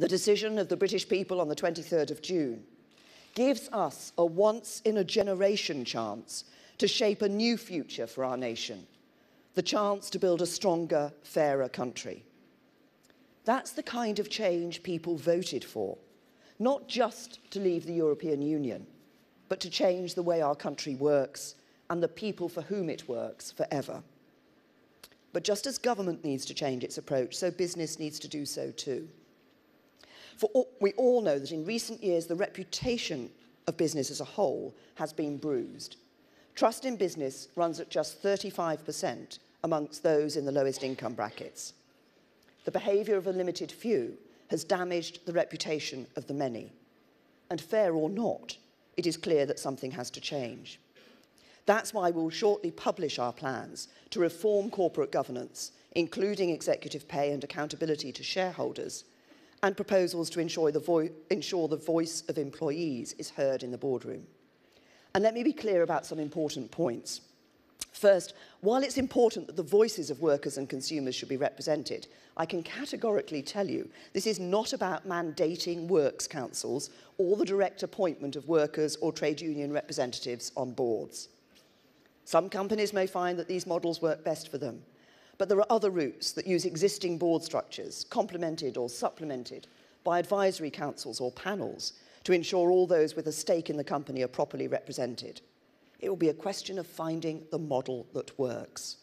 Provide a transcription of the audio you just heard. the decision of the British people on the 23rd of June, gives us a once-in-a-generation chance to shape a new future for our nation, the chance to build a stronger, fairer country. That's the kind of change people voted for, not just to leave the European Union, but to change the way our country works and the people for whom it works forever. But just as government needs to change its approach, so business needs to do so too. We all know that in recent years, the reputation of business as a whole has been bruised. Trust in business runs at just 35% amongst those in the lowest income brackets. The behaviour of a limited few has damaged the reputation of the many. And fair or not, it is clear that something has to change. That's why we'll shortly publish our plans to reform corporate governance, including executive pay and accountability to shareholders, and proposals to ensure the voice of employees is heard in the boardroom. And let me be clear about some important points. First, while it's important that the voices of workers and consumers should be represented, I can categorically tell you this is not about mandating works councils or the direct appointment of workers or trade union representatives on boards. Some companies may find that these models work best for them, but there are other routes that use existing board structures, complemented or supplemented by advisory councils or panels, to ensure all those with a stake in the company are properly represented. It will be a question of finding the model that works.